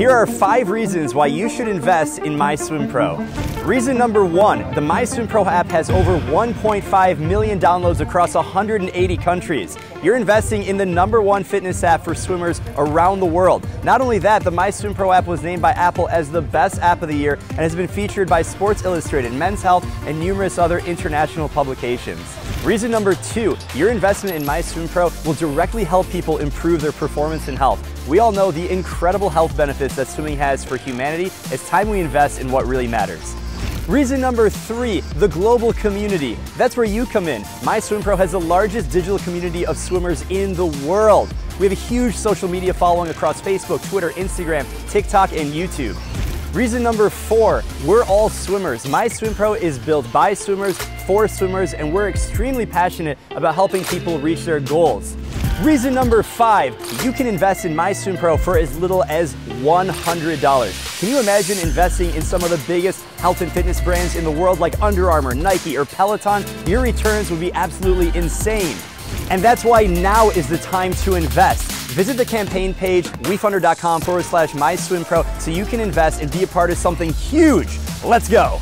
Here are 5 reasons why you should invest in MySwimPro. Reason number 1, the MySwimPro app has over 1.5 million downloads across 180 countries. You're investing in the #1 fitness app for swimmers around the world. Not only that, the MySwimPro app was named by Apple as the best app of the year and has been featured by Sports Illustrated, Men's Health, and numerous other international publications. Reason number 2, your investment in MySwimPro will directly help people improve their performance and health. We all know the incredible health benefits that swimming has for humanity. It's time we invest in what really matters. Reason number 3, the global community. That's where you come in. MySwimPro has the largest digital community of swimmers in the world. We have a huge social media following across Facebook, Twitter, Instagram, TikTok, and YouTube. Reason number 4, we're all swimmers. MySwimPro is built by swimmers, for swimmers, and we're extremely passionate about helping people reach their goals. Reason number 5, you can invest in MySwimPro for as little as $100. Can you imagine investing in some of the biggest health and fitness brands in the world like Under Armour, Nike, or Peloton? Your returns would be absolutely insane. And that's why now is the time to invest. Visit the campaign page, wefunder.com/MySwimPro, so you can invest and be a part of something huge. Let's go.